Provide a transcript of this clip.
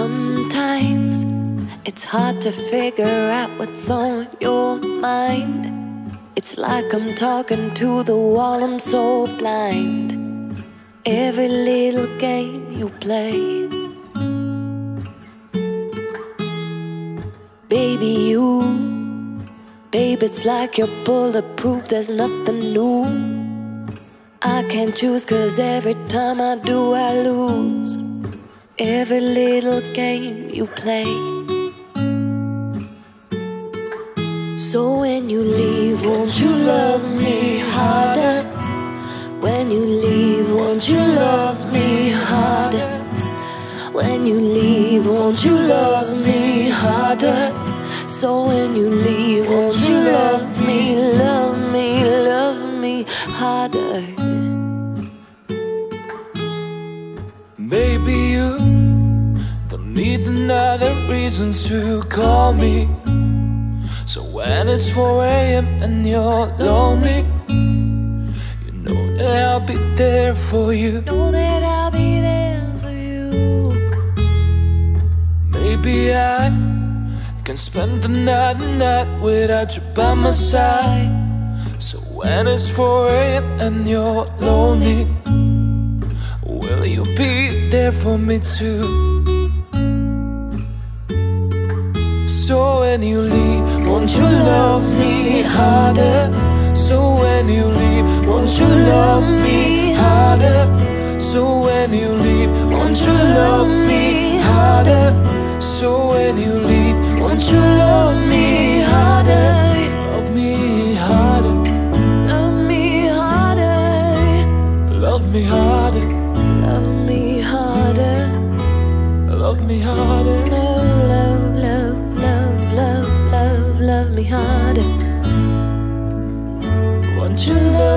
Sometimes it's hard to figure out what's on your mind. It's like I'm talking to the wall, I'm so blind. Every little game you play, baby, babe, it's like you're bulletproof, there's nothing new. I can't choose, cause every time I do, I lose. Every little game you play. So when you leave, won't you love me harder? When you leave, won't you love me harder? When you leave, won't you love me harder? So when you leave, won't you love me, love me, love me harder? Maybe you don't need another reason to call me. So when it's 4 a.m. and you're lonely, you know that I'll be there for you. Know that I'll be there for you. Maybe I can spend another night without you by my side. So when it's 4 a.m. and you're lonely, will you be there for me too? So when you leave, won't you love me harder? So when you leave, won't you love me harder? So when you leave, won't you love me harder? So when you leave, won't you love me harder? Love me harder. Love me harder. Love me harder. Love me harder. Love me harder. Love, love, love, love, love, love, love me harder. Won't you love?